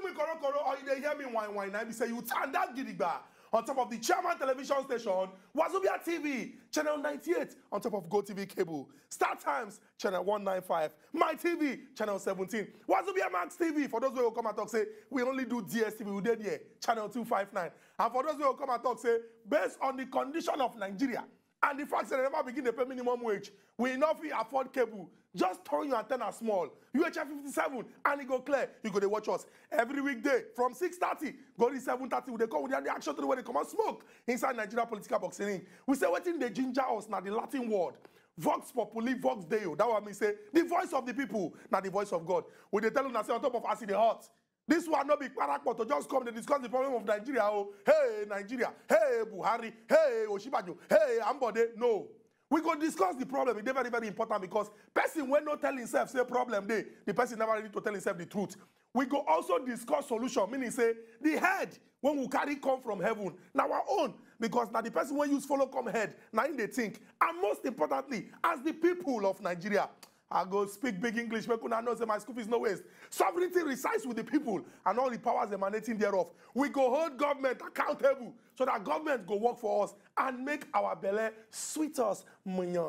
telling me korokoro or they hear me whine, I be say you turn that gidigba on top of the chairman television station, Wazobia TV, channel 98, on top of Go TV cable, Star Times, channel 195, My TV, channel 17, Wazobia Max TV, for those who will come and talk, say, we only do DS TV, we did here, channel 259. And for those who will come and talk, say, based on the condition of Nigeria, and the fact that they never begin to pay minimum wage, we not afford cable. Just turn your antenna small. UHF 57, and it go clear. You go to watch us every weekday from 6:30. Go to 7:30. They come with the action to the way they come and smoke inside Nigeria political boxing. We say what in the ginger us now the Latin word. Vox populi, vox deo. That what me say. The voice of the people, not the voice of God. We they tell them that say on top of acid the heart. This one not be paracord to just come to discuss the problem of Nigeria. Oh, hey, Nigeria. Hey, Buhari. Hey, Osibanjo. Hey, Ambode. No. We go discuss the problem. It's very, very important because person when not tell himself say problem day, the person never ready to tell himself the truth. We go also discuss solution, meaning say the head when we carry come from heaven, now our own, because now the person when use follow come head, now in they think. And most importantly, as the people of Nigeria, I go speak big English, make una know say my school fees no waste. Sovereignty resides with the people and all the powers emanating thereof. We go hold government accountable so that government go work for us and make our belly sweet us. My name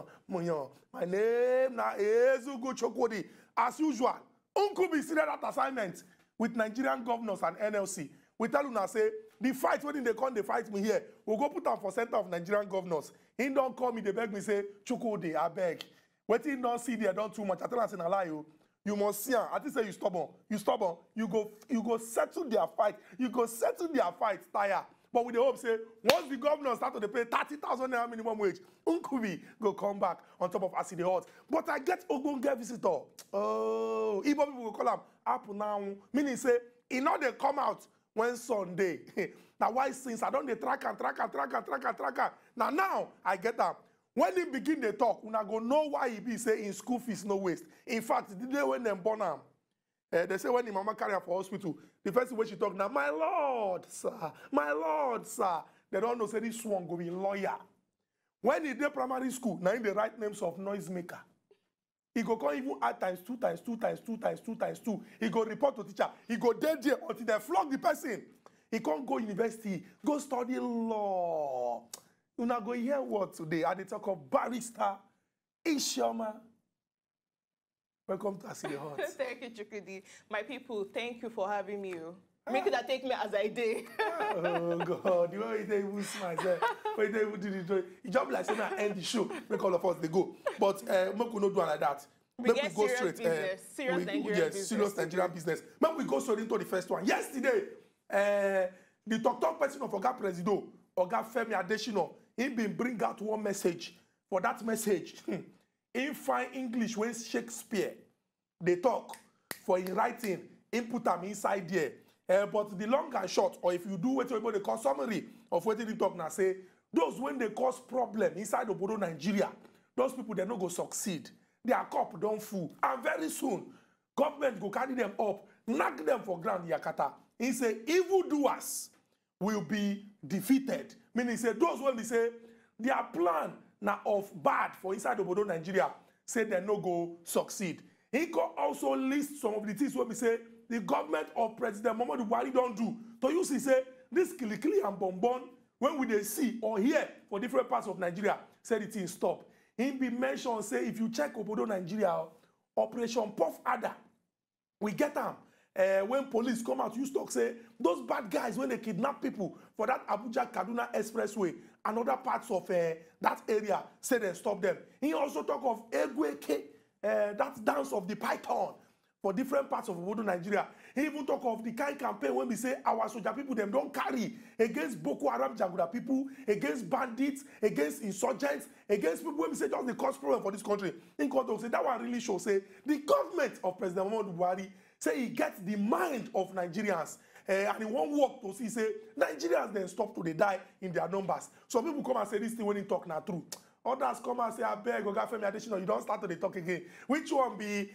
na Ezugwu Chukwudi. As usual, Unkubi see that assignment with Nigerian governors and NLC. We tell una say, the fight when they come, they fight me here. We'll go put them for center of Nigerian governors. He don't call me, they beg me, say, Chukwudi, I beg. What you don't see there, don't too much. I tell us in a lie, you must see. I think say you stubborn. You stubborn. You go settle their fight. You go settle their fight, tire. But with the hope, say, once the governor start to pay 30,000 naira minimum wage, Unkubi go come back on top of Acid Hot. But I get Ogunge visitor. Oh, Igbo people will call him up now. Meaning say, he know they come out when Sunday. Now why since I don't they track and now I get them. When they begin the talk, we go know why he be say in school fees no waste. In fact, the day when them born him, they say when the mama carry her for hospital, the first way she talk now, my lord sir, they don't know say this one go be lawyer. When he dey primary school, now in the right names of noisemaker, he go come even add times 2. He go report to teacher. He go dead there until they flog the person. He can't go university, go study law. You now go hear what today? And they talk of barrister Isioma. Welcome to Acid Hot. Thank you, Chukwudi. My people, thank you for having me. Make it take me as I did. Oh God, you know they will smile. But they will do the job like saying I end the show. Make all of us they go. But make we not do like that. Make we go straight. Serious Nigerian business. Make we go straight into the first one. Yesterday, the talk person of Oga Presido, Oga Femi Adesino. He been bring out one message. For that message, in fine English, when Shakespeare, they talk for in writing, input them inside there. But the long and short, or if you do what everybody call summary of what they talk now, say, those when they cause problem inside Obodo Nigeria, those people, they're not going to succeed. Their cup don't full. And very soon, government go carry them up, knock them for ground, Yakata. He say, evildoers will be defeated. Meaning, say, those when they say their plan now of bad for inside Obodo Nigeria, say they no go succeed. He could also list some of the things when we say the government of President Muhammadu Buhari don't do. So you see, say this kilikili and bonbon when we they see or hear for different parts of Nigeria, say the thing stop. He be mentioned say if you check Obodo Nigeria, Operation Puff Adder, we get them. When police come out, you talk say those bad guys when they kidnap people for that Abuja Kaduna Expressway and other parts of that area, say they stop them. He also talk of Egweke, that dance of the python for different parts of Obodo Nigeria. He even talk of the kind campaign when we say our soldier people them don't carry against Boko Haram Jaguda people, against bandits, against insurgents, against people when we say just the cause problem for this country. In context, that one really shows say the government of President Muhammadu Buhari. Say he gets the mind of Nigerians and he won't work to see, say, Nigerians then stop till they die in their numbers. Some people come and say this thing when he talk now true. Others come and say, I beg, Oga Femi Adesino, you don't start till they talk again. Which one be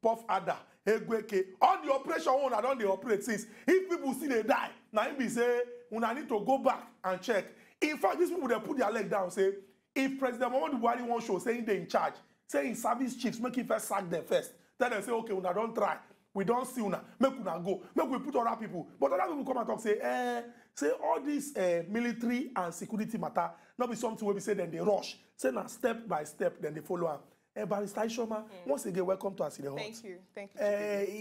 Puff Adder, Egweke? All the operation one, I don't they operate since. If people see they die, now he say, we need to go back and check. In fact, these people, they put their leg down, say, if President Muhammadu Buhari won't show, saying they're in charge, saying service chiefs, make him first sack them first. Then they say, okay, we don't try. we don't see una, make una go, make we put other people. But other people come and talk, say, say all this military and security matter, not be something where we say then they rush. Say now step by step, then they follow up. Barrister Isioma, once again, welcome to us in the hut. Thank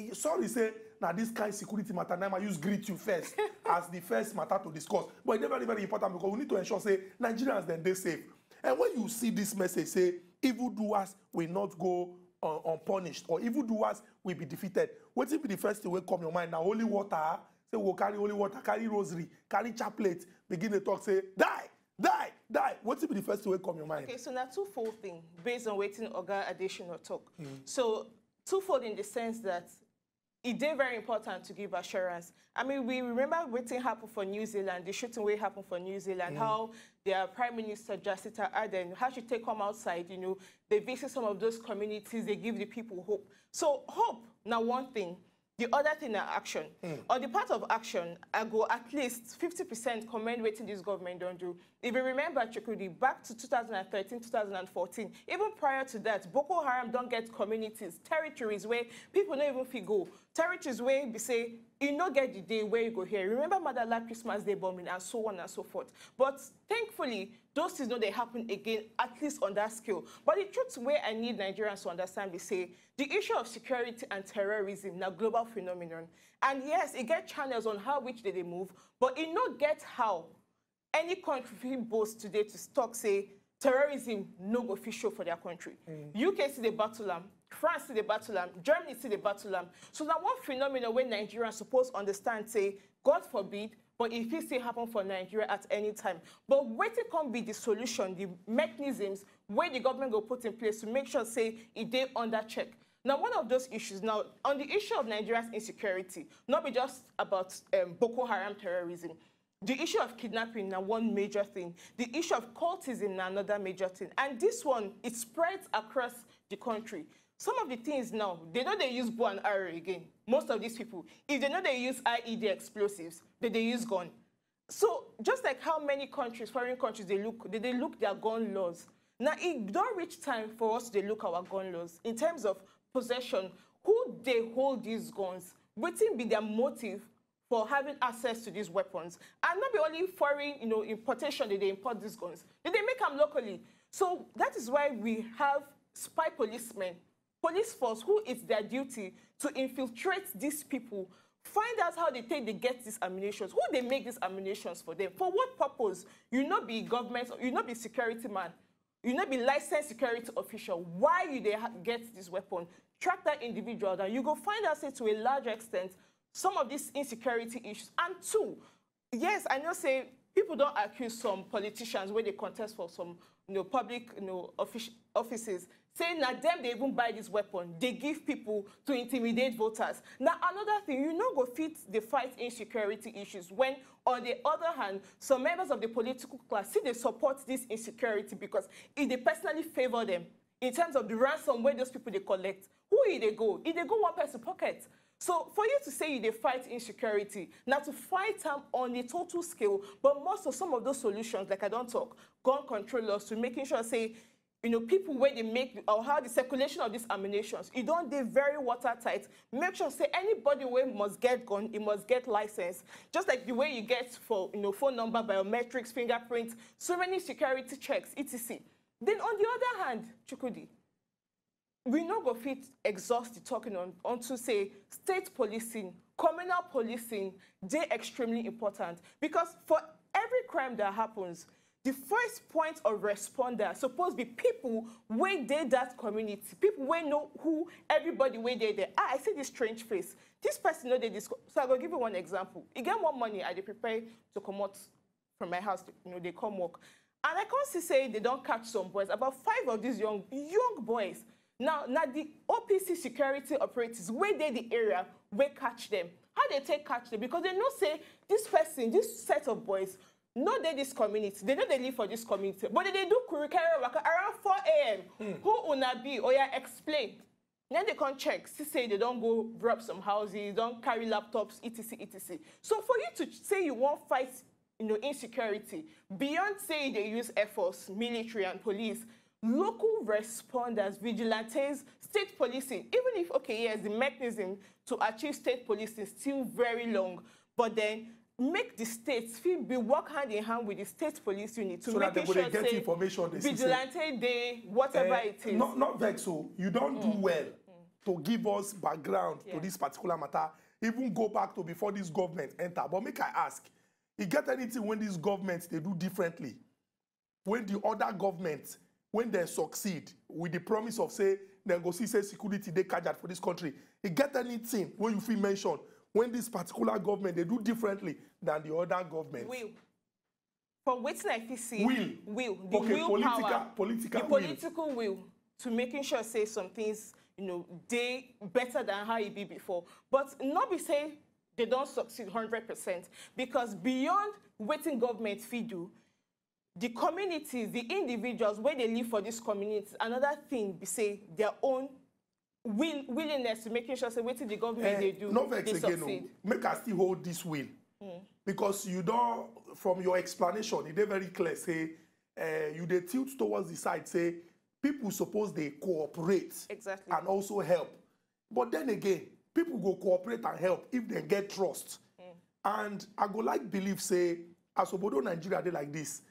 you. Sorry, say, now this kind of security matter, now I use greet you first as the first matter to discuss. But it's very, very important because we need to ensure, say, Nigerians, then they're safe. And when you see this message, say, evildoers will not go unpunished, or evildoers will be defeated. What will be the first thing will come to your mind? Now, holy water, say, we'll carry holy water, carry rosary, carry chaplet, begin to talk, say, die! Die, die. What will be the first to wake up your mind? Okay, so now twofold thing based on waiting Oga additional talk. So twofold in the sense that it is very important to give assurance. I mean, we remember waiting happened for New Zealand, the shooting way happened for New Zealand, how their Prime Minister Jacinda Ardern, how she take them outside, you know, they visit some of those communities, they give the people hope. So hope, now one thing. The other thing are action. On the part of action, I go at least 50% commend waiting this government don't do. If you remember, Chukwudi, back to 2013, 2014, even prior to that, Boko Haram don't get communities, territories where people don't even fit go. Territories where we say, you don't get the day where you go here. Remember Madala Christmas Day bombing and so on and so forth. But thankfully, those things don't happen again, at least on that scale. But the truth where I need Nigerians to understand, we say, the issue of security and terrorism now global phenomenon. And yes, it gets channels on how which they move, but it not get how any country boasts today to talk, say, terrorism no go fit show for their country. UK see the battle lamb, France see the battle lamb, Germany see the battle lamb. So now one phenomenon where Nigerians supposed to understand, say, God forbid, but if it still happen for Nigeria at any time. But waiting can't be the solution, the mechanisms where the government will put in place to make sure, say, it they under check. Now, one of those issues, now, on the issue of Nigeria's insecurity, not be just about Boko Haram terrorism. The issue of kidnapping now one major thing. The issue of cultism now another major thing. And this one, it spreads across the country. Some of the things now, they know they use bow and arrow again. Most of these people, if they know they use IED explosives, then they use gun. So just like how many countries, foreign countries, they look their gun laws. Now it don't reach time for us to look our gun laws in terms of possession. Who they hold these guns? What will be their motive for having access to these weapons? And not be only foreign, you know, importation that they import these guns. Did they make them locally? So that is why we have spy policemen, police force, who it's their duty to infiltrate these people, find out how they think they get these ammunitions, who they make these ammunitions for them, for what purpose. You not be government, you not be security man, you not be licensed security official. Why you they get this weapon? Track that individual down. You go find out, say, to a large extent, some of these insecurity issues. And two, yes, I know, say, people don't accuse some politicians when they contest for some, you know, public, you know, offices, saying that them, they even buy this weapon. They give people to intimidate voters. Now, another thing, you know, go fit the fight insecurity issues when, on the other hand, some members of the political class see they support this insecurity because if they personally favor them in terms of the ransom where those people they collect, who if they go? If they go one person pocket. So for you to say they fight insecurity, now to fight them on a total scale, but most of some of those solutions, like I don't talk, gun controllers, to making sure, say, you know, people where they make, or how the circulation of these ammunitions, you don't do very watertight. Make sure, say, anybody where must get gun, it must get license. Just like the way you get for, you know, phone number, biometrics, fingerprints, so many security checks, etc. Then on the other hand, Chukwudi, we no go fit exhaust the talking on to say state policing, communal policing, they're extremely important because for every crime that happens, the first point of responder supposed to be people where they that community, people where know who everybody where they there. Ah, I see this strange face. This person know they discuss. So I will give you one example. You get one money, I they prepare to come out from my house. You know they come work, and I can't see say they don't catch some boys. About 5 of these young boys. Now the OPC security operatives, where they the area, where catch them. How they take catch them? Because they know, say, this person, this set of boys, know they this community. They know they live for this community. But they do curriculum work around 4 a.m. Who will not be? Or yeah, explain. Then they can check. See, say they don't go rob some houses, don't carry laptops, etc, etc. So for you to say you won't fight, you know, insecurity, beyond say they use air force, military, and police, local responders, vigilantes, state policing, even if, okay, yes, the mechanism to achieve state policing is still very long, but then make the states be work hand in hand with the state police unit to so make that they sure get information. They vigilante day, whatever it is. Not vex. So you don't do well to give us background to this particular matter. Even go back to before this government enter. But make I ask, you get anything when these governments they do differently? When the other governments, when they succeed with the promise of say they go see say security they carjacked for this country, you get anything when you feel mentioned? When this particular government, they do differently than the other government. Will. From waiting I feel see. Will. The okay, will political, power. Political the will. Political will to making sure, say, some things, you know, they better than how it be before. But not be say they don't succeed 100%. Because beyond waiting government feed you, the communities, the individuals, where they live for this community, another thing, be say, their own willingness to making sure, say, what the government they do, no vex they again, succeed. No. Make us still hold this will. Because you don't, from your explanation, it's very clear, say, you they tilt towards the side, say, people suppose they cooperate and also help. But then again, people go cooperate and help if they get trust. And I go like believe, say, as Obodo Nigeria, they like this.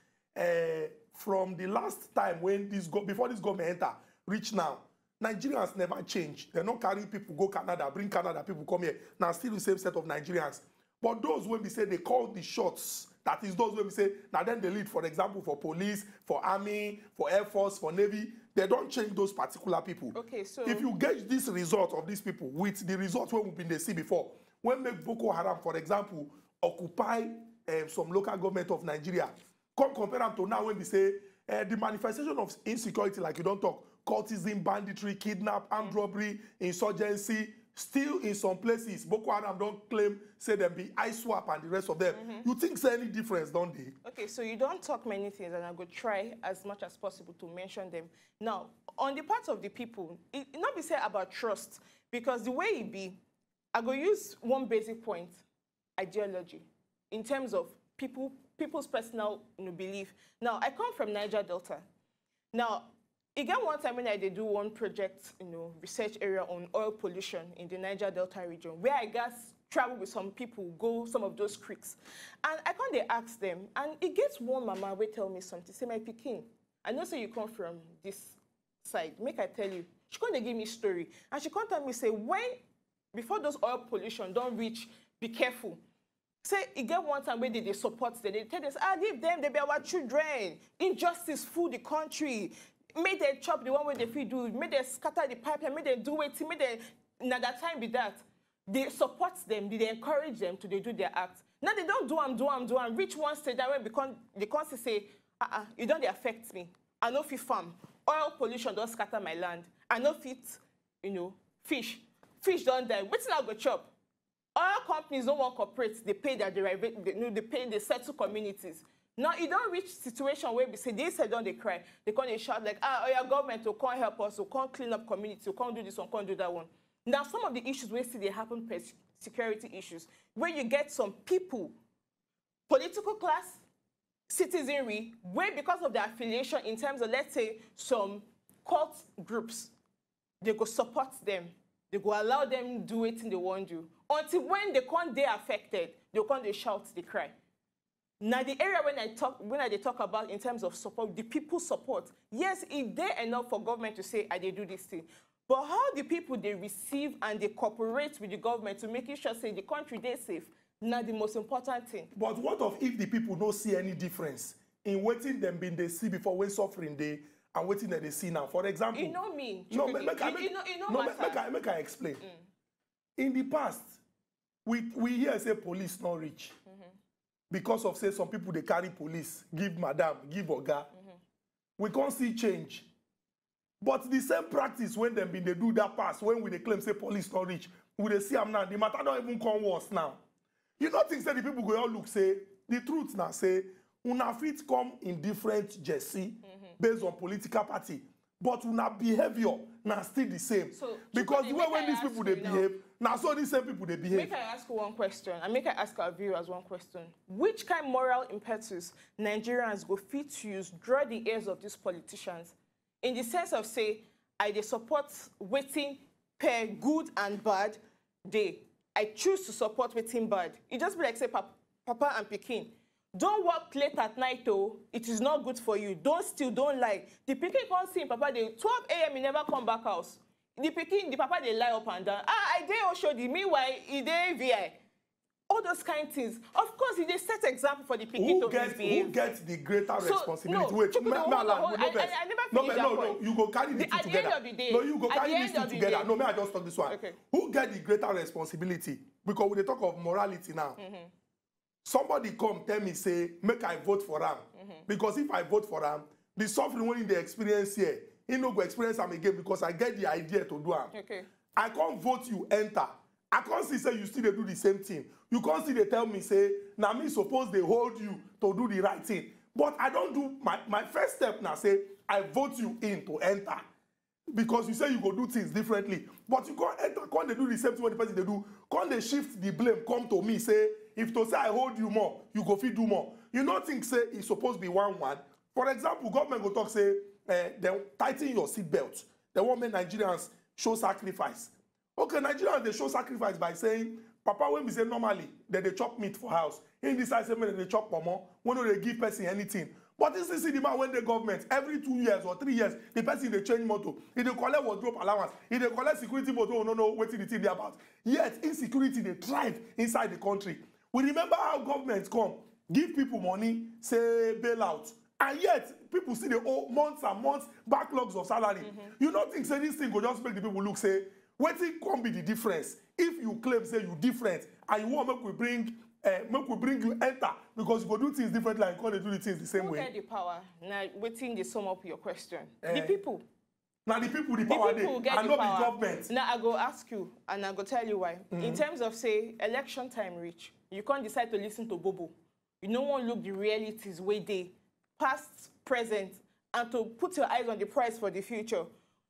From the last time when this, before this government enter, reach now, Nigerians never change. They're not carrying people, go Canada, bring Canada, people come here. Now still the same set of Nigerians. But those when we say they call the shots, that is those when we say, now then they lead, for example, for police, for army, for air force, for navy, they don't change those particular people. Okay, so if you gauge this result of these people with the results when we've been they see before, when make Boko Haram, for example, occupy some local government of Nigeria, come compare them to now when we say the manifestation of insecurity, like you don't talk, cultism, banditry, kidnap, armed robbery, insurgency. Still, in some places, Boko Haram don't claim, say them be ISWAP and the rest of them. You think say any difference, don't they? Okay, so you don't talk many things, and I go try as much as possible to mention them. Now, on the part of the people, it not be said about trust, because the way it be, I go use one basic point, ideology, in terms of people's personal belief. Now, I come from Niger Delta. Now, again, one time when I did do one project, research area on oil pollution in the Niger Delta region, where I got travel with some people, go some of those creeks. And I can't ask them, and it gets one mama will tell me something, say, my Pekin, I know say you come from this side, make I tell you. She can't give me a story. And she can't tell me, say, when, before those oil pollution don't reach, be careful. Say, it get one time where they support them, they tell us, leave them, they be our children. Injustice fool the country. Make them chop the one way they feel do, make them scatter the pipeline, make them do it, make them, another time be that. They support them, they encourage them to they do their act. Now they don't do them, reach one stage that when they come to say, you don't affect me. I know fit farm. Oil pollution don't scatter my land. I know fit, fish. Fish don't die. Wait till I go chop. Oil companies don't want corporates, they pay their derivative, they pay, they settle communities. Now, you don't reach situation where we say, they said, don't they cry? They can't they shout like, your government will come help us, will come clean up communities, will come do this one, come do that one. Now, some of the issues we see, they happen per security issues, where you get some people, political class, citizenry, where because of their affiliation in terms of, let's say, some cult groups, they go support them. They go allow them do it in the one do. Until when they can't, they affected, they can't, they shout, they cry. Now, the area when I talk about in terms of support, the people support, yes, it they enough for government to say, they do this thing. But how the people, they receive and they cooperate with the government to make sure, say, the country, they're safe, not the most important thing. But what of if the people don't see any difference in waiting them being they see before when suffering they and waiting that they see now? For example... You know me. No, make I explain. In the past, we hear, say, police not reach. Because of, say, some people, they carry police, give madam, give oga. We can't see change. But the same practice when they do that pass, when they claim, say, police not reach, when they see them now, the matter don't even come worse now. You don't think, say, the people go out look, say, the truth now, say, una fit come in different jersey based on political party, but una behavior now still the same. So, because the way when these people, they behave, now, so these same people, they behave. Make I ask one question, and make I ask our viewers one question. Which kind of moral impetus Nigerians go fit to use, draw the ears of these politicians in the sense of say, I dey support wetin pair good and bad dey. I choose to support wetin bad. It just be like say papa and pikin. Don't work late at night, oh. It is not good for you. Don't steal, don't lie. The pikin can't see papa, they 12 a.m. he never come back house. The pikin, the papa, they lie up and down. Ah, I dey Oshodi, meanwhile, he dey VI. All those kind of things. Of course, they set example for the pikin to misbehave. Who gets the greater responsibility? No, wait, I never finish that point. No, you go carry the two together. At the end of the day. No, you go carry these two together. No, may I just talk this one. Okay. Who gets the greater responsibility? Because when they talk of morality now, somebody come tell me, say, make I vote for Ram. Because if I vote for Ram, the suffering when they experience here, he no go experience them again because I get the idea to do Ram. Okay. I can't vote you, enter. I can't see, say, you still they do the same thing. You can't see, they tell me, say, now me suppose they hold you to do the right thing. But I don't do, my first step now, say, I vote you in to enter. Because you say you go do things differently. But you can't enter, can't they do the same thing what the person they do? Can't they shift the blame, come to me, say, if to say I hold you more, you go fit do more. You don't think, say, it's supposed to be 1-1. For example, government go talk, say, they tighten your seatbelt. They want make Nigerians show sacrifice. Okay, Nigerians, they show sacrifice by saying, Papa, when we say normally, that they chop meat for house. In this I say, when they chop mama, when do they give person anything? But this is the man when the government, every 2 years or 3 years, the person, they change motto. If they collect wardrobe allowance, if they collect security motto, no, what is the thing they're about? Yet, insecurity, they thrive inside the country. We remember how governments come, give people money, say, bail out. And yet, people see the old months and months, backlogs of salary. You don't think, say, this thing will just make the people look, say, what it can be the difference if you claim say you different and you want make we bring you enter because you go do things differently and you can't do the things the same way. Who get the power? Now waiting to sum up your question. The people. Now the people the power people get and the not power. The government. Now I go ask you and I go tell you why. In terms of say election time reach, you can't decide to listen to Bobo. You no one look the realities way they past, present, and to put your eyes on the prize for the future.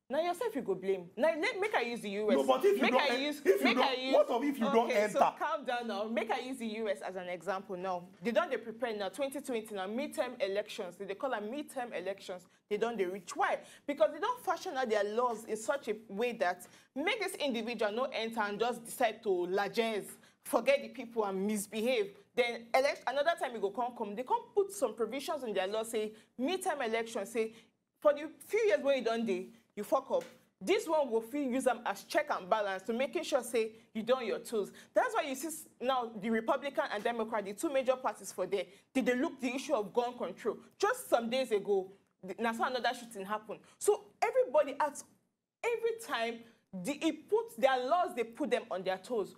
Now yourself you go blame. Now make I use the US. No, but if you make don't, I use, if you make don't, I use, what of if you okay, don't enter? So calm down now. Make I use the US as an example now. They don't they prepare now 2020 now midterm elections. They call them midterm elections. They don't they reach why? Because they don't fashion out their laws in such a way that make this individual not enter and just decide to largesse, forget the people and misbehave. Then elect another time you go come. They can't put some provisions in their law say midterm elections say for the few years when you don't they. You fuck up. This one will feel use them as check and balance to making sure say you done your tools. That's why you see now the Republican and Democrat, the two major parties for there, did they look the issue of gun control? Just some days ago, another shooting happened. So everybody acts every time it puts their laws, they put them on their toes.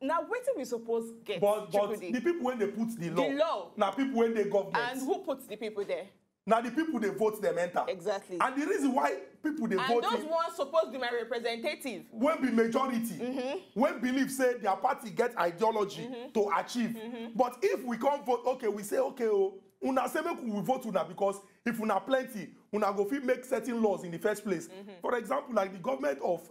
Now, what do we suppose get? But the people when they put the law. Now people when they govern. And who puts the people there? Now the people they vote them enter. Exactly. And the reason why people they vote. And those ones supposed to be my representative. When be majority, when believe say their party get ideology to achieve. But if we can't vote, okay, we say okay, una say make we vote una because if una plenty, una go fit make certain laws in the first place. For example, like the government of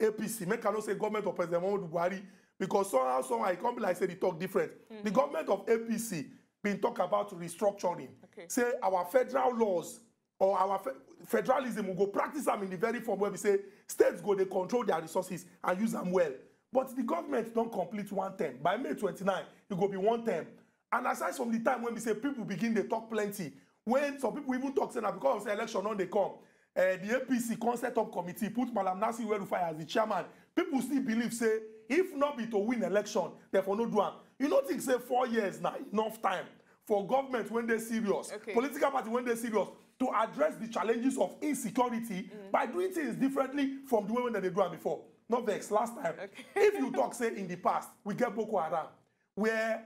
APC, make I not say government of President Muhammadu Buhari because somehow it can't be like say they talk different. The government of APC. Been talk about restructuring. Okay. Say our federal laws or our federalism will go practice them in the very form where we say states go, they control their resources and use them well. But the government don't complete one term. By May 29, it will be one term. And aside from the time when we say people begin, they talk plenty. When some people even talk, say, now because of the election, on they come. The APC concept of committee put Madam Nasir El-Rufai as the chairman. People still believe, say, if not be to win election, therefore no do one. You don't think, say, 4 years now, enough time for government when they're serious, political party when they're serious, to address the challenges of insecurity by doing things differently from the way when they do it before. Not vex, last time. If you talk, say, in the past, we get Boko Haram, where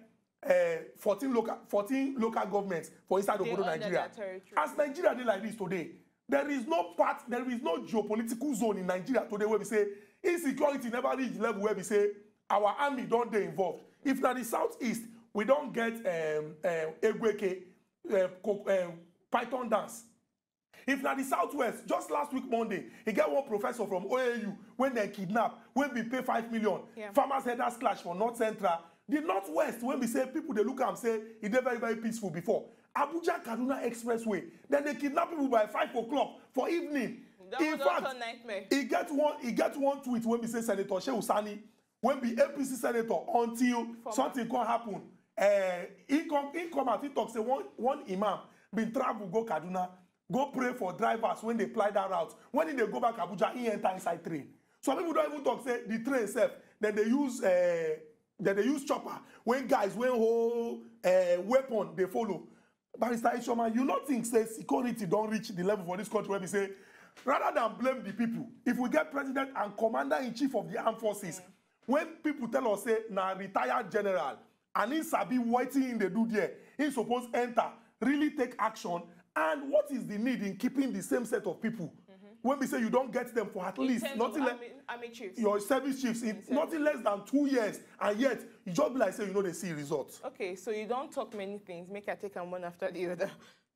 14 local governments for inside of Obodo Nigeria. As Nigeria did like this today, there is no part, there is no geopolitical zone in Nigeria today where we say insecurity never reached the level where we say our army don't get involved. If not the southeast, we don't get Egweke, Python dance. If not the southwest, just last week Monday, he got one professor from OAU when they kidnapped, when we pay 5 million. Farmers had that clash for North Central. The northwest, when we say people, they look and say, it's very, very peaceful before. Abuja Kaduna Expressway. Then they kidnap people by 5 o'clock for evening. That in fact, he gets one tweet when we say Senator Shehu Sani, when we APC senator until for something can happen. He come at it talk say one imam been travel go Kaduna, go pray for drivers when they ply that route. When they go back Abuja, he enter inside train. So people don't even talk say the train itself. Then they use chopper. When guys whole weapon they follow. Barrister Isioma, you not think say security don't reach the level for this country where we say rather than blame the people. If we get president and commander in chief of the armed forces, when people tell us say na retired general and in sabi waiting they do there, in supposed enter, really take action. And what is the need in keeping the same set of people? When we say you don't get them for at least nothing less chiefs. Your service chiefs in nothing less than 2 years, and yet you just be like say you know they see results. Okay, so you don't talk many things. Make I take them one after the other.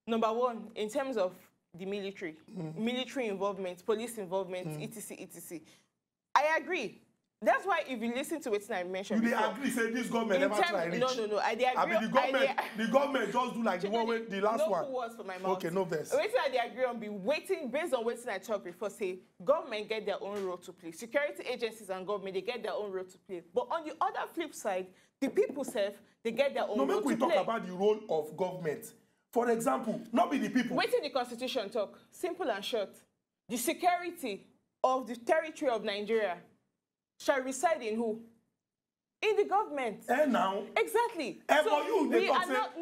Number one, in terms of the military, military involvement, police involvement, etc. I agree. That's why if you listen to what I mentioned, you before, agree say this government never try reach. No. I agree. I mean, the government just do like the one with the last one. No words for my mouth. Okay, no verse. Waiting I they agree on be waiting based on waiting I talk before say government get their own role to play. Security agencies and government they get their own role to play. But on the other flip side, the people self they get their own role to play. No, make we talk about the role of government. For example, not be the people. Waiting the constitution talk simple and short. The security of the territory of Nigeria shall reside in who? In the government. And now? Exactly. And so for you, they talk say, talk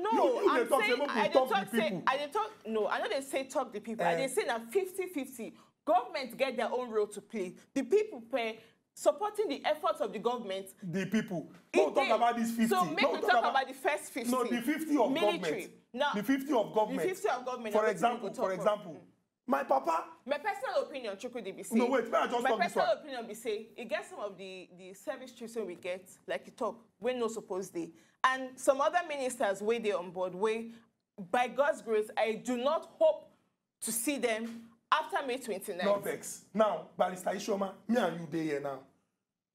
the people. They say that 50-50, government get their own role to play. The people pay, supporting the efforts of the government. The people. Don't talk about this 50. So make no, we talk about the first 50. No, the 50 of military. Government. Now, the 50 of government. The 50 of government. For example. My papa. My personal opinion, Chukwudi, be say. No, wait, I just my personal this opinion be say, it gets some of the service chiefs we get, like you talk, when no supposed they. And some other ministers way they on board, way by God's grace, I do not hope to see them after May 29th. No vex. Now, Barrister Isioma, me and you there now.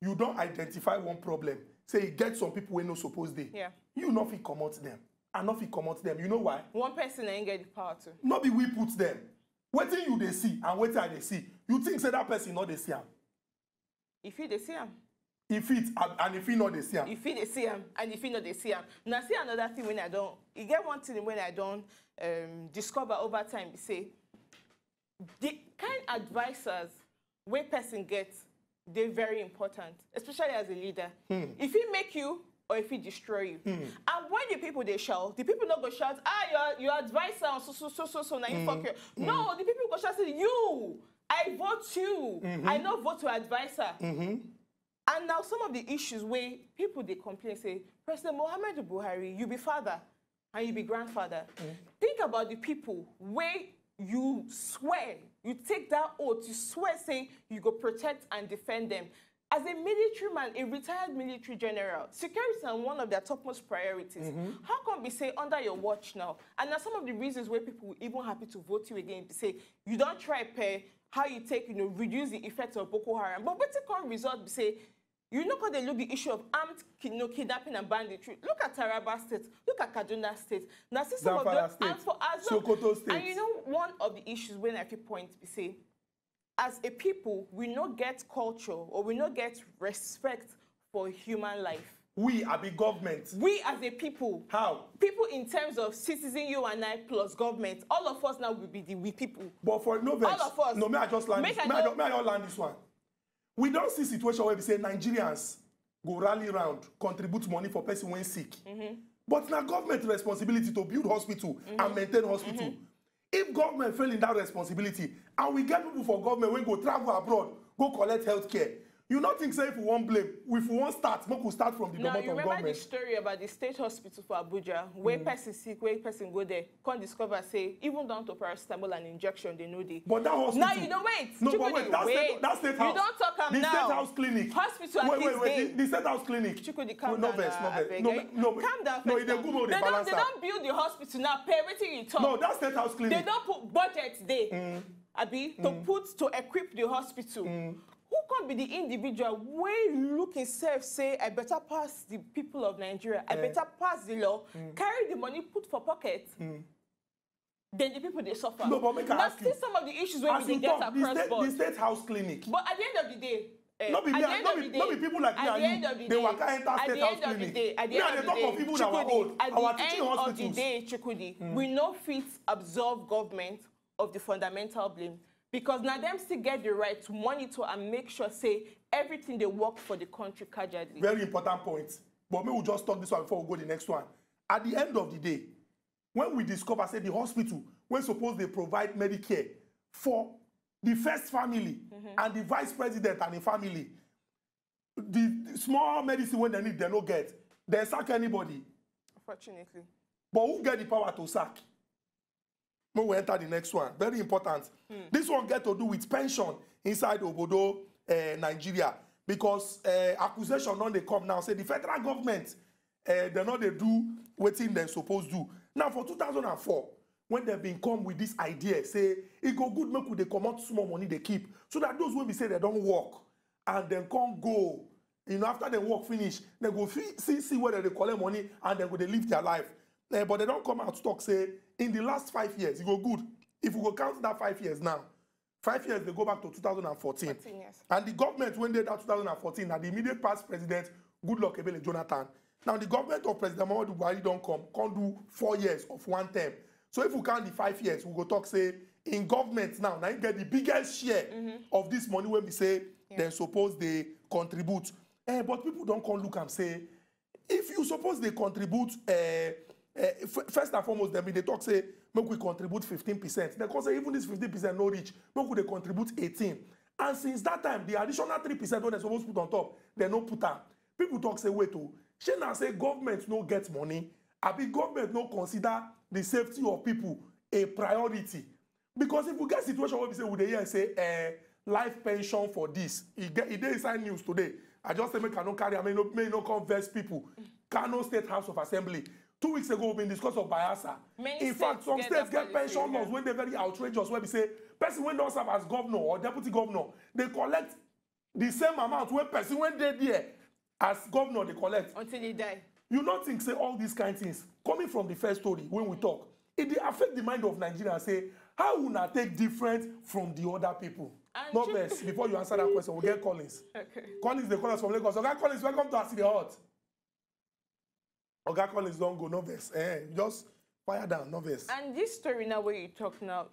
You don't identify one problem. Say you get some people when no supposed they. Yeah. You know if you come out them. And if you come out them. You know why? One person ain't get the power to. Not be we put them. Waiting you they see and waiting they see. You think say that person not they see him? If he they see him. If it and if he not they see him. If he they see him and if he not they see him. Now see another thing when I don't. You get one thing when I don't discover over time. You say the kind of advisors where person gets they're very important, especially as a leader. If he make you. Or if it destroy you, and when the people they shout, the people not go shout, ah, your advisor on so now you fuck you. No, the people go shout, say, you, I vote you, I not vote your advisor. And now some of the issues where people they complain say, President Muhammadu Buhari, you be father and you be grandfather. Think about the people where you swear, you take that oath, you swear saying you go protect and defend them. As a military man, a retired military general, security is one of their topmost priorities. How come we say under your watch now? And that's some of the reasons where people were even happy to vote you again. They say you don't try pay how you take, you know, reduce the effects of Boko Haram. But what's the current result? They say you know because they look the issue of armed kidnapping and banditry. Look at Taraba State. Look at Kaduna State. Now see some of the Sokoto State. And you know one of the issues when I keep point we say. As a people, we not get culture or we not get respect for human life. We are the government. We as a people. How? People in terms of citizen, you and I, plus government. All of us now will be the we people. But for no vex, all of us. No, may I just land this? May I land this one? We don't see situation where we say Nigerians go rally round, contribute money for person when sick. But now government responsibility to build hospital and maintain hospital. If government fail in that responsibility, and we get people for government when go travel abroad, go collect health care, you not think say if we won't blame, if we won't start, we could start from the government. Now, you remember the story about the state hospital for Abuja, where person sick, where person go there, can't discover, say, even down to paracetamol and injection, they know they. But that hospital. Now, you don't wait. No, but wait, that state house. You don't talk about the state house clinic. Hospital wait. The state house clinic. Chukwudi, calm down. No, calm down. No, they don't build the hospital now, pay everything you talk. No, that state house clinic. They don't put budget there, Abi, to equip the hospital. Who not be the individual wey look himself say, I better pass the people of Nigeria, I better pass the law, carry the money, put for pocket, then the people they suffer. No, but that's still some of the issues when we get across board. The State House clinic. But at the end of the day, not be people like me. They were carrying that State House clinic. They talk of people that were old. At the end of the day, Chukwudi, we no fit absolve government of the fundamental blame. Because now them still get the right to monitor and make sure, say, everything they work for the country casually. Very important point. But we will just talk this one before we go to the next one. At the end of the day, when we discover, say, the hospital, when suppose they provide Medicare for the first family and the vice president and the family, the small medicine when they need, they don't get. They sack anybody. Unfortunately. But who get the power to sack? When we enter the next one, very important. This one get to do with pension inside Obodo, Nigeria, because accusation don't they come now. Say the federal government, they know they do what they're supposed to do. Now for 2004, when they've been come with this idea, say it go good make they come out small money they keep, so that those when we say they don't work and then can't go, you know, after they work finish, they go see whether they collect money and then go they live their life. But they don't come out to talk, say, in the last 5 years, you go good. If we go count that 5 years now, 5 years, they go back to 2014. 14 years. And the government, when they did that 2014, now the immediate past president, Goodluck Ebele Jonathan. Now the government of President Muhammadu Buhari don't come, can't do 4 years of one term. So if we count the 5 years, we go talk, say, in government now you get the biggest share of this money when we say, then suppose they contribute. But people don't come look and say, if you suppose they contribute... first and foremost, they talk say, make we contribute 15%. They can say even this 15% no reach, make we they contribute 18%. And since that time, the additional 3% when they're supposed to put on top, they no put on. People talk say, wait, oh, she now say government no get money. I be government no consider the safety of people a priority. Because if we get a situation where we say, would they hear say, life pension for this? It did inside news today. I just say, make I no carry, I may not converse people. Kano State House of Assembly. 2 weeks ago, we've been discussing Bayelsa. In fact, some states get pension laws when they're very outrageous, where we say, person when don't serve as governor or deputy governor, they collect the same amount when person when they're there as governor, they collect. Until they die. You not think, say, all these kind of things. Coming from the first story, when we talk, it they affect the mind of Nigeria and say, how will I take different from the other people? Not best. Before you answer that question, we'll get Collins. Okay. Collins, they call us from Lagos. Okay, Collins, welcome to City Hot. Oga Collins don't go, no verse. Just fire down, no verse. And this story now where you talk now,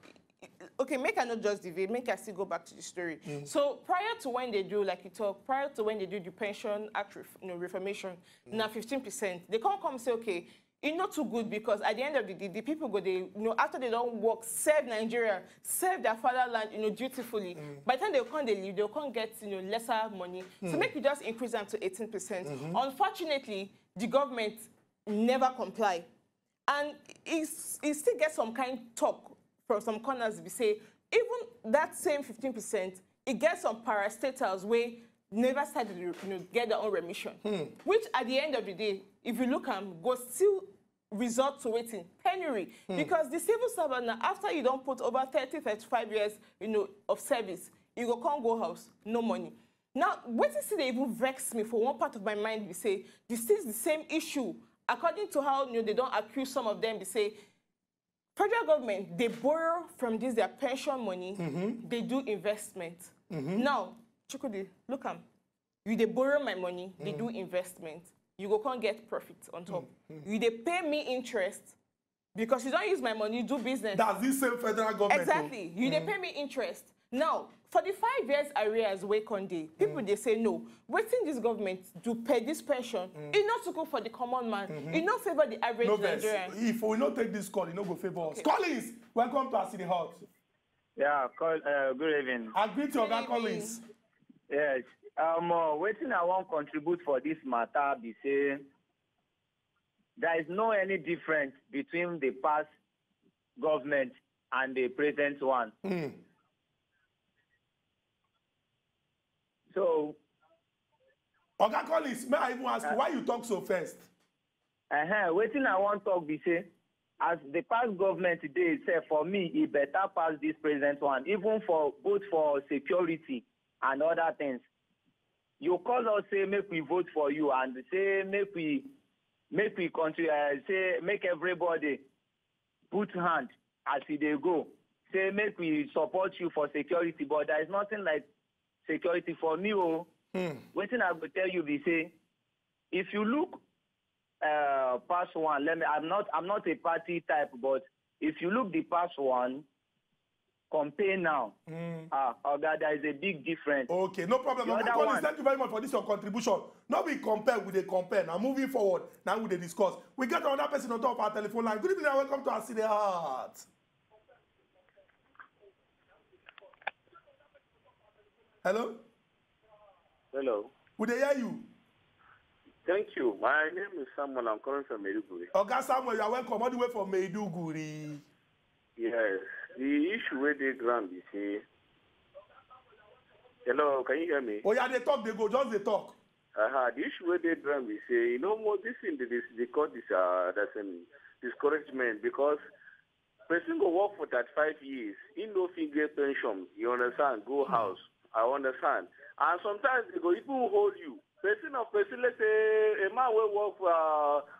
okay, make I not just deviate, make I still go back to the story. So prior to when they do, like you talk, prior to when they do the pension act reformation, now 15%, they can't come say, okay, it's not too good because at the end of the day, the people go, they, you know, after they don't work, serve Nigeria, serve their fatherland, you know, dutifully. By the time they come, they leave, they can't get, you know, lesser money. So make you just increase them to 18%. Unfortunately, the government never comply, and it still gets some kind of talk from some corners. We say even that same 15%, it gets some parastatals where never started to, you know, get their own remission, which at the end of the day, if you look at them, go still resort to waiting penury because the civil servant now, after you don't put over 30-35 years, you know, of service, you go can't go house, no money. Now, what is it that even vex me for one part of my mind? We say this is the same issue. According to how, you know, they don't accuse some of them, they say, federal government, they borrow from this, their pension money, they do investment. Now, Chukwudi, look at them. They borrow my money, they do investment. You go can't get profit on top. They pay me interest because you don't use my money, you do business. That's the same federal government. Exactly. They pay me interest. Now, for the 5 years arrears wake on day, people they say no. Waiting this government to pay this pension, it's not to go for the common man. It's not favor the average Nigerian. If we not take this call, it's not go favor us. Collins, welcome to our City Hall. Yeah, good evening. I greet you, Collins. Yes. Waiting I won't contribute for this matter, be say there is no any difference between the past government and the present one. So, Oga Collins, may I even ask why you talk so fast? Waiting I want to talk, be say, as the past government today said, for me, it better pass this present one, even for both for security and other things. you call us say make we vote for you and say make we country say make everybody put hand as they go. Say make we support you for security, but there is nothing like security for me. Oh, one thing I will tell you be say, if you look past one, let me. I'm not a party type, but if you look the past one, compare now. There is a big difference. Okay, no problem. Thank you very much for this your contribution. Now we compare with the compare. Now moving forward, now with the discuss, we get another person on top of our telephone line. Good evening and welcome to our City Heart. Hello? Hello. Would they hear you? Thank you. My name is Samuel. I'm calling from Maiduguri. Okay, Samuel, you are welcome all the way from Maiduguri. Yes. The issue where they ground is here. Hello, can you hear me? Oh, yeah, they talk. They go. Just they talk. The issue where they ground is here. You know what? This thing, they call this that's an discouragement because person go work for 35 years. In no finger pension. You understand? Go house. I understand. And sometimes they go, it will hold you. Person, let's say a man will work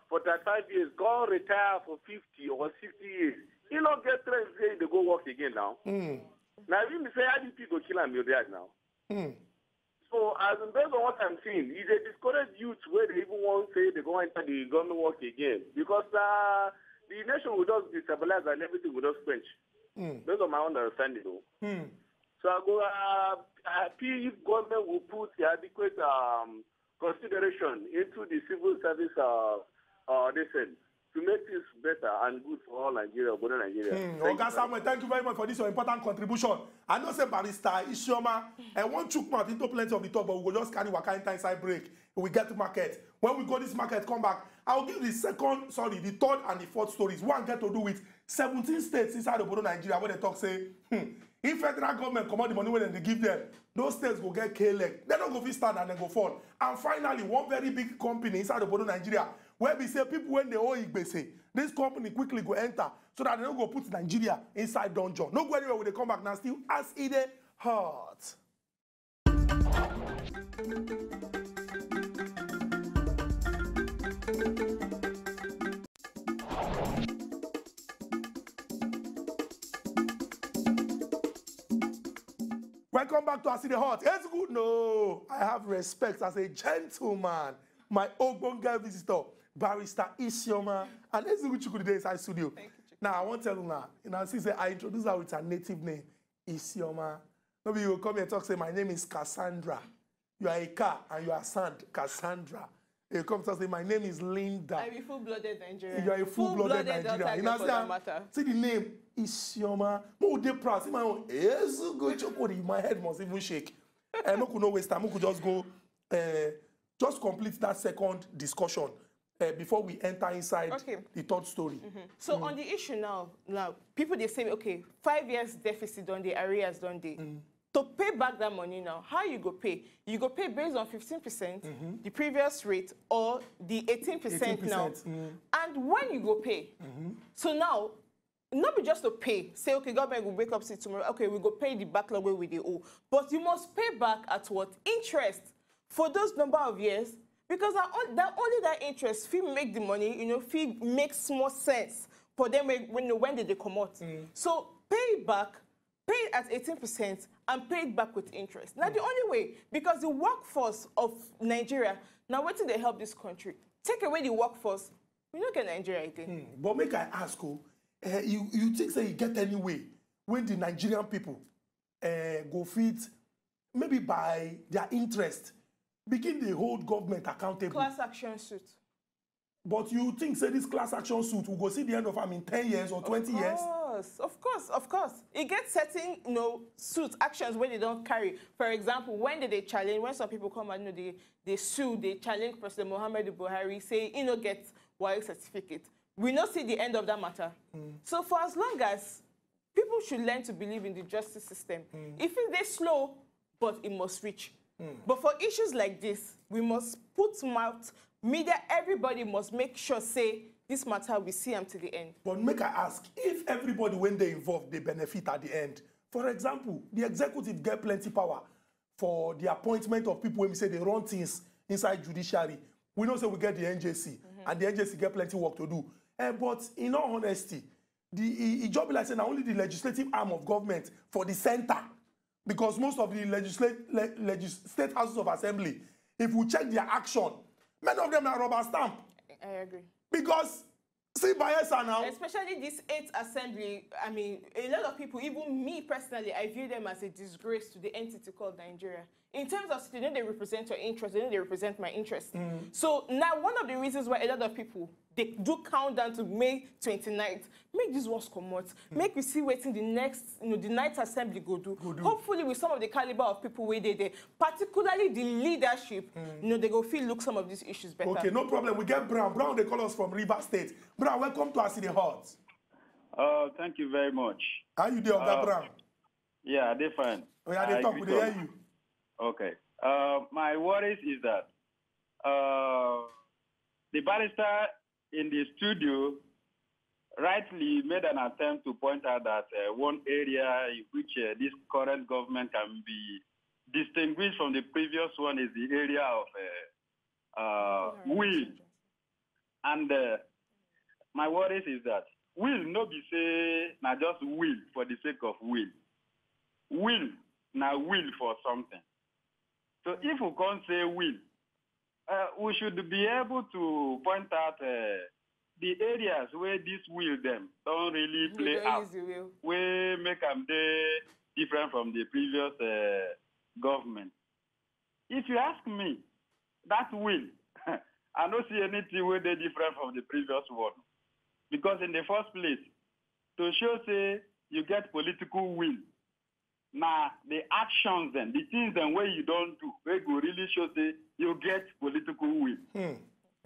for 35 years, go retire for 50 or 60 years. He don't get trained, they go work again now. Now, if you say, how do people kill him, you're dead now? So, as in terms of what I'm saying, it's a discouraged youth where they even won't say they go enter the government work again. Because the nation will just destabilize and everything will just quench. Those are my own understanding, though. So I go happy if government will put the adequate consideration into the civil service listen to make this better and good for all Nigeria, Obodo Nigeria. Okay, Samuel, thank you very much for this your important contribution. I know say Barrister Isioma, I won't chook mouth into plenty of the talk, but we'll just carry Wakani time side break. We get to market. When we go this market, come back. I'll give the third and the fourth stories. One get to do with 17 states inside Obodo Nigeria where they talk say, if federal government come out the money when they give them, those states go get K-leg. They don't go fit stand and they go fall. And finally, one very big company inside Obodo Nigeria where we say people when they owe Igbese, this company quickly go enter so that they don't go put Nigeria inside dungeon. No go anywhere when they come back now still as it is hurt. Welcome back to Aside Hot. It's good. No, I have respect as a gentleman. My Ogbonge visitor, Barrister Isioma, and Ezugwu Chukwudi inside studio. Thank you, now, I won't tell you now. You know, since I introduce her with her native name, Isioma. Nobody will come here and talk, say, my name is Cassandra. You are a car and you are sand, Cassandra. You come to say, my name is Linda. I'm a full-blooded Nigerian. You are a full-blooded Nigerian. You know, see the name, Isioma. But they proud. See my own, Ezugwu Chukwudi. My head must even shake. And I could not waste time. I could just go... just complete that second discussion before we enter inside the third story. So on the issue now people they say, okay, 5 years deficit done, the arrears done, the to pay back that money now, how you go pay? You go pay based on 15%, the previous rate, or the 18% now. And when you go pay, so now, not be just to pay, say, okay, government will wake up see tomorrow, okay, we go pay the backlog where we owe. But you must pay back at what? Interest. For those number of years, because only that interest fee make the money, you know, fee makes more sense for them when they come out. So pay back, pay at 18% and pay it back with interest. Now the only way, because the workforce of Nigeria, now what do they help this country? Take away the workforce, we don't get Nigeria again. But make I ask you, you think that you get any way when the Nigerian people go fit, maybe by their interest, begin the whole government accountable. Class action suit. But you think, say, this class action suit will go see the end of, I mean, 10 years or 20 years? Of course. It gets certain, you know, suit actions when they don't carry. For example, when some people come and, you know, they sue, they challenge President Muhammadu Buhari, say, you know, get WAEC certificate. We not see the end of that matter. So for as long as people should learn to believe in the justice system, if it's slow, but it must reach. But for issues like this, we must put mouth, media, everybody must make sure, say, this matter, we see them to the end. But make I ask, if everybody, when they're involved, they benefit at the end. For example, the executive get plenty power. for the appointment of people when we say they run things inside judiciary. We know say we get the NJC, and the NJC get plenty of work to do. But in all honesty, the job like saying only the legislative arm of government for the center, because most of the state houses of assembly, if we check their action, many of them are rubber stamp. I agree. Because see, Bayelsa now, especially this 8th assembly, I mean, a lot of people, even me personally, I view them as a disgrace to the entity called Nigeria. In terms of, you know, they represent your interest, you know, they represent my interest. So now, one of the reasons why a lot of people, they do count down to May 29th, make this ones come out, make we see waiting the next, you know, the night assembly go do. Hopefully, with some of the caliber of people where they there, particularly the leadership, you know, they go feel look some of these issues better. Okay, no problem. We get Brown. Brown, they call us from River State. Brown, welcome to our city hall. Thank you very much. Are you there, Brown? Yeah, they're fine. Oh, yeah, they talk. We hear you. Okay. My worries is that the barrister in the studio rightly made an attempt to point out that one area in which this current government can be distinguished from the previous one is the area of will. And my worries is that will not be say, not just will for the sake of will. Will, now will for something. So if we can't say will, we should be able to point out the areas where this will them don't really play out, where make them different from the previous government. If you ask me, that will, I don't see anything where they're different from the previous one. Because in the first place, to show, say, you get political will. Now, the actions and the things and where you don't do, where you really show say you get political will. Okay.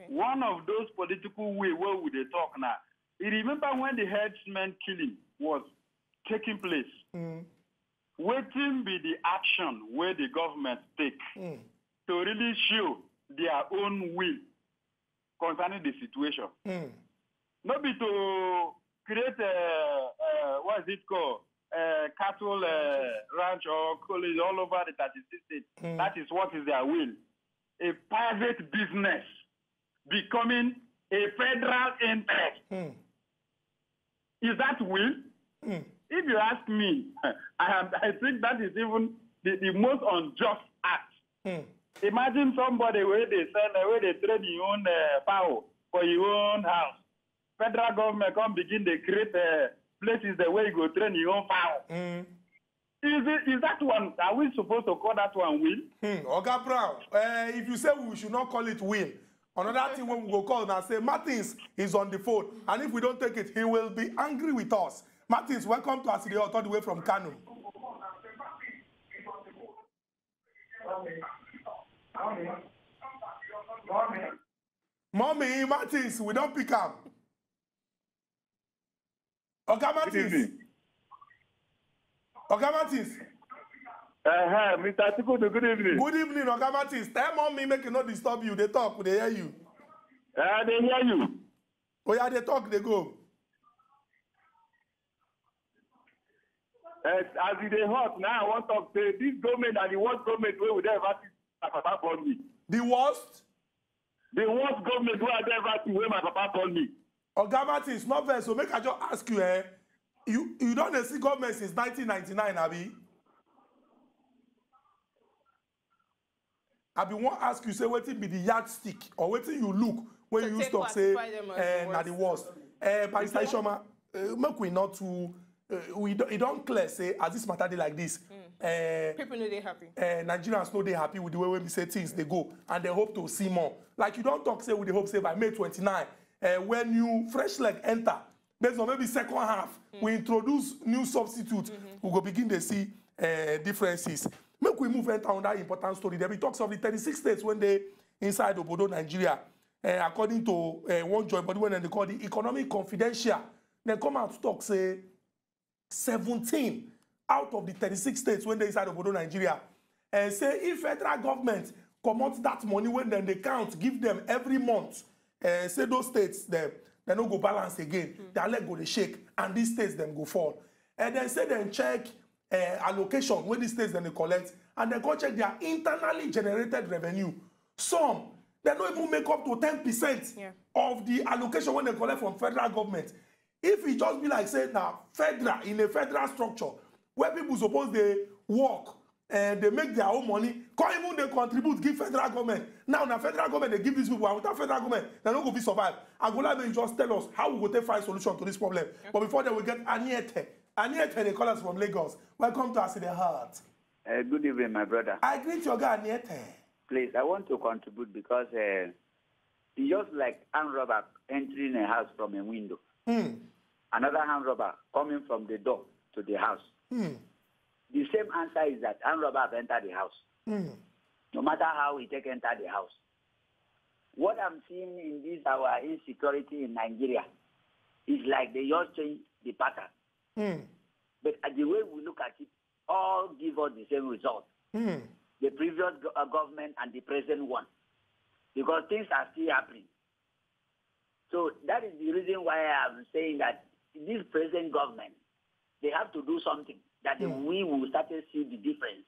One of those political will, where would they talk now? You remember when the headsman killing was taking place? Waiting be the action where the government take to really show their own will concerning the situation. Not be to create a what is it called? Cattle ranch or college all over the 36 states. That is what is their will. A private business becoming a federal interest. Is that will? If you ask me, I think that is even the most unjust act. Imagine somebody where they send, where they trade your own power for your own house. Federal government can begin to create a places the way you go train your own power. Is that one, are we supposed to call that one will? Okay, Brown, if you say we should not call it will, another thing when we go call and say, Martins is on the phone, and if we don't take it, he will be angry with us. Martins, welcome to us today, all the way from Kano. Mommy, Martins, we don't pick up. Okay, Martins. Mr. Chukwudi, good evening. Good evening, okay, Martins. Tell mommy make it not disturb you. They talk, they hear you. They hear you. Oh yeah, they talk, they go. As they hot now, I want to talk to this government and the worst government where we ever see my papa born me. The worst? The worst government where I ever see where my papa born me. Ogamati, it's not fair, so make I just ask you, you don't see government since 1999, Abi. Abi won't ask you, say, what it be the yardstick, or what you look when you used to say, na the worst. Barrister Isioma, make we not to, we don't clear, say, as this matter, they like this. People know they're happy. Nigerians know they're happy with the way we say things, they go, and they hope to see more. Like, you don't talk, say, with the hope, say, by May 29, when you fresh leg enter, based on maybe second half, we introduce new substitute, we go begin to see differences. Make we move enter on that important story. There be talks of the 36 states when they inside Obodo Nigeria, according to one joint body when they call the Economic Confidential. They come out to talk say 17 out of the 36 states when they inside Obodo Nigeria, and say if federal government commot that money when then they count, give them every month. Say those states, they don't go balance again. They let go, they shake, and these states then go fall. And then say then check allocation, when these states then they collect, and they go check their internally generated revenue. Some, they don't even make up to 10% yeah. of the allocation when they collect from federal government. If it just be like, say, now, federal, in a federal structure, where people suppose they work and they make their own money, can't even they contribute, give federal government. Now, the federal government, they give these people, and without federal government, they're not going to survive. Angola may just tell us how we will find a solution to this problem. Okay. But before that, we get Aniete. Aniete, they call us from Lagos. Welcome to As in the Heart. Good evening, my brother. I greet your guy, Aniete. Please, I want to contribute because it's just like armed robber entering a house from a window. Mm. Another armed robber coming from the door to the house. Mm. The same answer is that armed robber have entered the house. Mm. No matter how he take enter the house. What I'm seeing in this, our insecurity in Nigeria, is like they just change the pattern. Mm. But the way we look at it, all give us the same result. Mm. The previous government and the present one. Because things are still happening. So that is the reason why I'm saying that this present government, they have to do something that we will start to see the difference.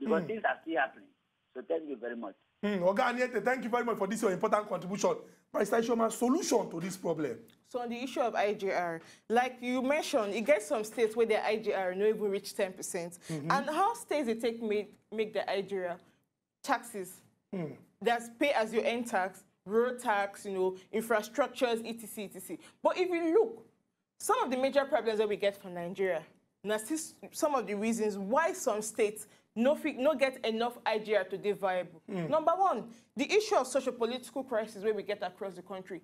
Because things are still happening. So thank you very much. Oganiete, thank you very much for this important contribution. Mr. Ishoma's solution to this problem. So on the issue of IGR, like you mentioned, it gets some states where their IGR no even reach 10%. Mm-hmm. And how states they take make the IGR taxes? Mm. That's pay as you earn tax, road tax, you know, infrastructures, etc, etc. But if you look, some of the major problems that we get from Nigeria, and that's some of the reasons why some states not get enough IGR to be viable. Mm. Number one, the issue of socio-political crisis where we get across the country.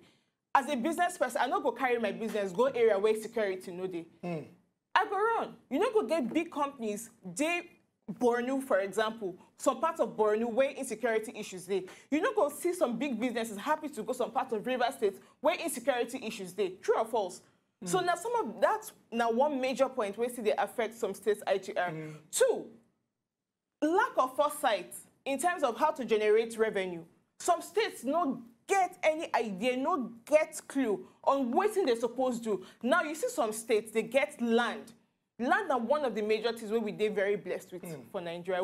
As a business person, I not go carry my business, go area where security no dey. Mm. I go run. You not go get big companies. They Borno, for example, some parts of Borno where insecurity issues there. You not go see some big businesses happy to go some parts of River State where insecurity issues there. True or false? Mm. So now that's now one major point where see they affect some states' IGR. Mm. Two, lack of foresight in terms of how to generate revenue. Some states don't get any idea, don't get clue on what they're supposed to do. Now you see some states, they get land. Land are one of the major things where we are very blessed with for Nigeria,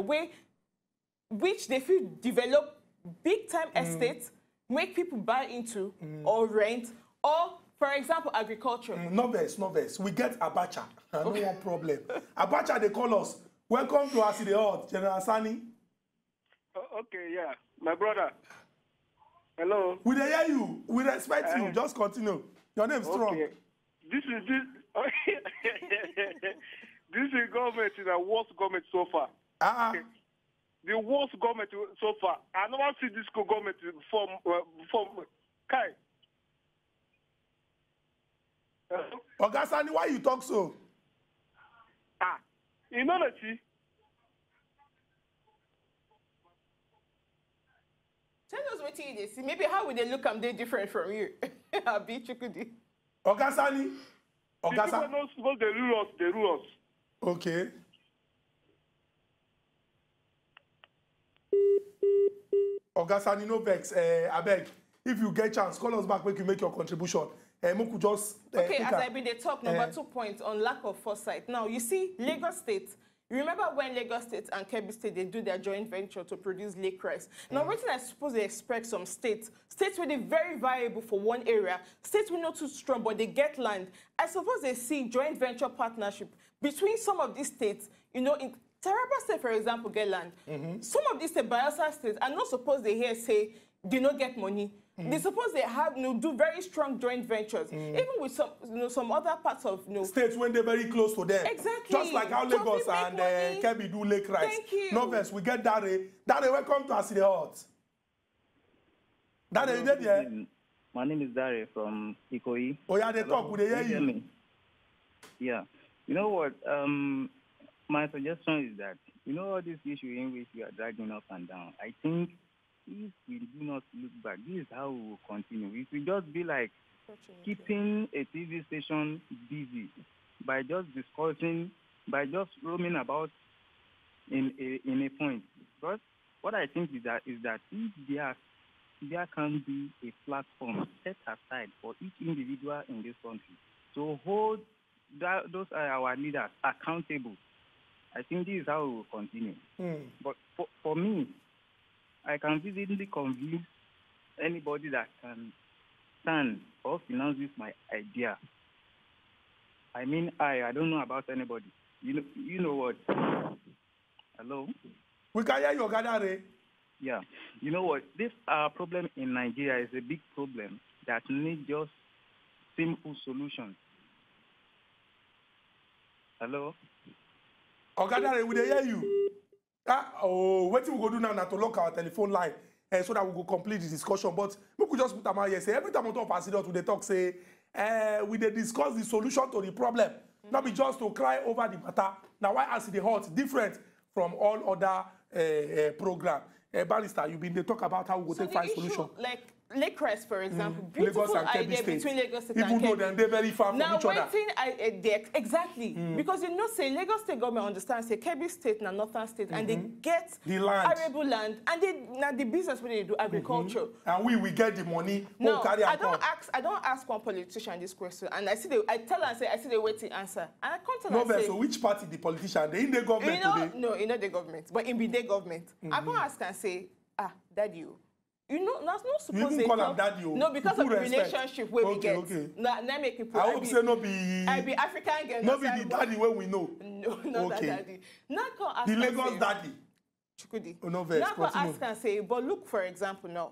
which they feel develop big-time estates, make people buy into or rent or, for example, agriculture. No verse. We get Abacha. Okay. No one problem. Abacha, they call us. Welcome to As in the Heart, General Sani. Okay, yeah. My brother. Hello. We hear you. We respect you. Just continue. Your name's strong. This government is the worst government so far. Okay. The worst government so far. I never see this government before. Kai. Ogasani, why you talk so? Immunity. Tell us what it is. Maybe how would they look and they different from you? I'll be Chukwudi. Ogasani. Ogasani. People suppose they rule us. They rule us. Okay. Ogasani, no vex. I beg. If you get chance, call us back when you make your contribution. Okay, as I been the talk, number 2 point on lack of foresight. Now, you see, Lagos State, you remember when Lagos State and Kebbi State, they do their joint venture to produce lake rice. Now, what I suppose they expect some states where they're very viable for one area, states were not too strong, but they get land. I suppose they see joint venture partnership between some of these states, you know, in Taraba State, for example, get land. Some of these states, Bayelsa State, I'm not supposed they hear say, they don't get money. They suppose they have do very strong joint ventures, even with some some other parts of states when they're very close to them. Exactly. Just like how Lagos and Kebbi do lake rice. Thank you. No verse, we get Dare. Dare, welcome to As in the Heart. Dare, you there? My name is Dare from Ikoyi. Oh yeah, they talk. Would they hear you? Me? Yeah. You know what? My suggestion is that all this issue in which we are dragging up and down. I think, if we do not look back, this is how we will continue. It will just be like keeping a TV station busy by just discussing, by just roaming about in a point. Because what I think is that if there can be a platform set aside for each individual in this country to hold those are our leaders accountable. I think this is how we will continue. Mm. But for me, I can vividly convince anybody that can stand or finance with my idea. I mean, I don't know about anybody. You know what? Hello? We can hear you, Gadare. Yeah. You know what? This problem in Nigeria is a big problem that needs just simple solutions. Hello? Ogadare, we hear you. What we go do now to lock our telephone line so that we go complete the discussion. But we could just put them out here. Say every time we talk facilities, we talk say we they discuss the solution to the problem. Not be just to cry over the matter. Now why as the hot different from all other program? Barrister, you've been they talk about how we go so take find solution. Like Lagos, for example, beautiful Lagos idea between Lagos State and Kebbi. Even though they're very far from each other. Now, waiting exactly because you know, say Lagos State government understands, say Kebbi State and Northern State, and they get the land. Arable land, and they now the business when they do agriculture. And we get the money. No, carry I don't ask one politician this question, and I see the I tell her and say I see the waiting answer, and I come to no, and say, so which party the politician? They in the government you know, today? No, in not the government, but in the government. I go ask and say, ah, daddy. You know, that's not supposed to call him daddy. No, because of the relationship where we get. Okay. Now make people. I hope say no be. I be African again. No be the daddy where we know. No, not that daddy. Now go ask. The Lagos daddy. Chukwudi. No vex. Now go ask and say, but look, for example, now.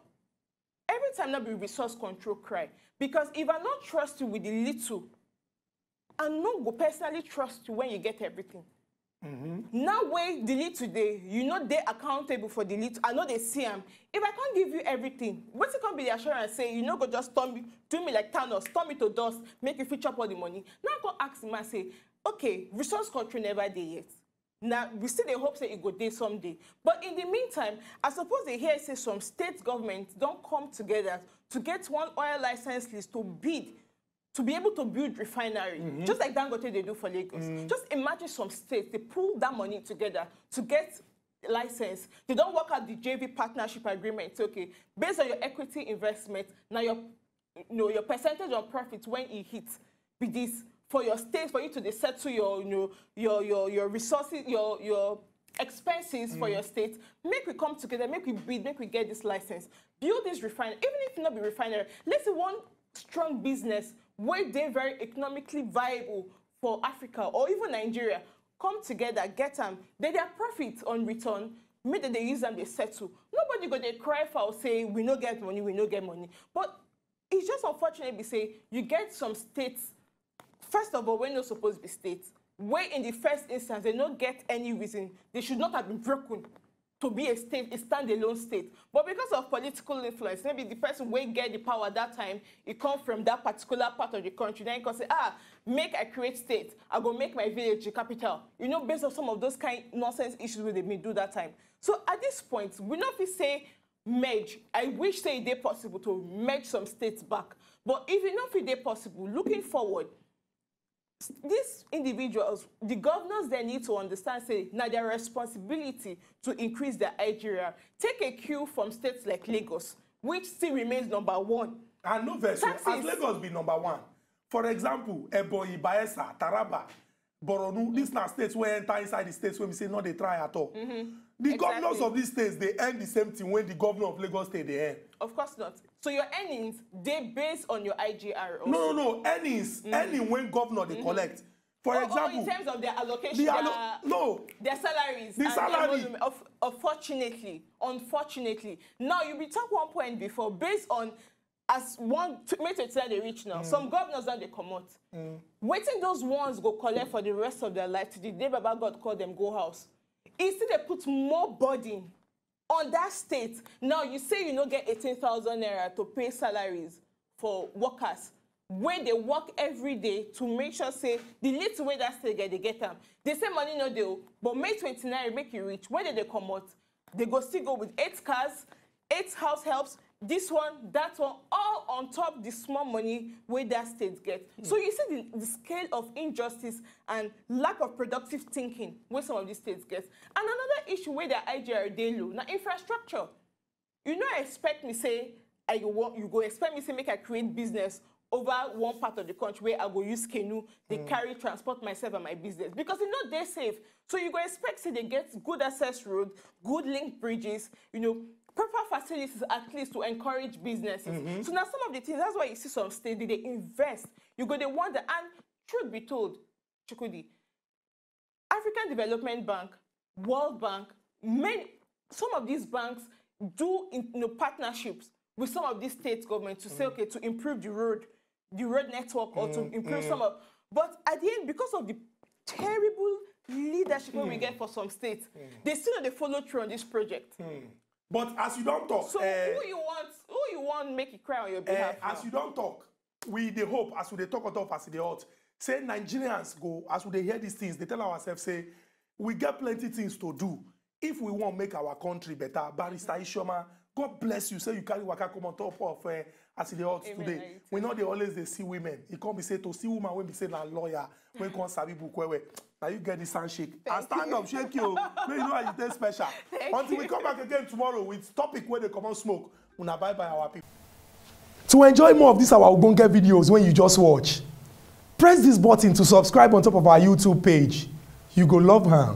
Every time now be resource control cry because if I not trust you with the little, I no go personally trust you when you get everything. Now we delete today, you know they accountable for delete. I know they see them. If I can't give you everything, what's it gonna be the assurance? Say you know go just turn me, do me like Thanos, turn me to dust, make you feature up all the money. Now go ask him and say, okay, resource control never there yet. Now we still they hope say it go there someday. But in the meantime, I suppose they hear say some state governments don't come together to get one oil license list to bid. To be able to build refinery, just like Dangote they do for Lagos. Just imagine some states, they pull that money together to get license. They don't work out the JV partnership agreement. It's okay, based on your equity investment, now your, you know, your percentage of profit when it hits be this for your state, for you to settle your, you know, your resources, your expenses for your state. Make we come together, make we bid, make we get this license, build this refinery. Even if not be refinery, let's say one strong business where they're very economically viable for Africa or even Nigeria, come together, get them, then their profit on return, make that they use them, they settle. Nobody go, they cry for say, we no get money, we no get money. But it's just unfortunate to say, you get some states, first of all, we're not supposed to be states, where in the first instance, they don't get any reason, they should not have been broken to be a state, a standalone state. But because of political influence, maybe the person who get the power at that time, it comes from that particular part of the country. Then you can say, ah, make I create state. I go make my village the capital. You know, based on some of those kind of nonsense issues where they may do that time. So at this point, we not if say merge. I wish say it is possible to merge some states back. But even if it is possible, looking forward, these individuals, the governors, they need to understand, say, now their responsibility to increase their IGR. Take a cue from states like Lagos, which still remains #1. And no verse, as Lagos be #1. For example, Ebonyi, Bayelsa, Taraba, Borno, these are states where enter inside the states where we say, no, they try at all. The governors of these states, they earn the same thing when the governor of Lagos State, they earn. Of course not. So your earnings, they based on your IGR also. No. Earnings, earning when governor they collect. For example, in terms of their allocation, their salaries. The salary. Unfortunately. Now, you be talking one point before, based on as one metric that they reach now, some governors that they come out. Waiting those ones go collect for the rest of their life to the day Baba God called them go house. Instead, they put more burden on that state. Now, you say you don't get 18,000 naira to pay salaries for workers where they work every day to make sure, say, the little way that state get, they get them. They say money no deal, but May 29 make you rich. When did they come out? They go still go with 8 cars, 8 house helps, this one, that one, all on top the small money where that state gets. So you see the scale of injustice and lack of productive thinking where some of these states get. And another issue where the IGR they low, now infrastructure. You know, expect me say, you go expect me say make I create business over one part of the country where I go use canoe, they carry transport myself and my business, because it's not that safe. So you go expect say they get good access road, good link bridges, you know, proper facilities at least to encourage businesses. So now some of the things, that's why you see some states they invest. You go, they wonder, and truth be told, Chukwudi, African Development Bank, World Bank, some of these banks do partnerships with some of these state governments to say, okay, to improve the road network or to improve some of. But at the end, because of the terrible leadership we get for some states, they still don't follow through on this project. But as you don't talk, so who you want make it cry on your behalf? As you don't talk, we the hope as we they talk on top as they ought. Say Nigerians go as we hear these things, they tell ourselves say we got plenty things to do if we want to make our country better. Barrister Isioma, God bless you. Say you carry waka come on top of as they ought today. We know they always they see women. It can't be said to see woman when be say na lawyer when come sabi book where. Now you get this handshake. I stand up, shake you. You know how you taste special. Until we come back again tomorrow with topic where they come on smoke. We na bye bye our people. To enjoy more of this our Ogbonge videos when you just watch, press this button to subscribe on top of our YouTube page. You go love her.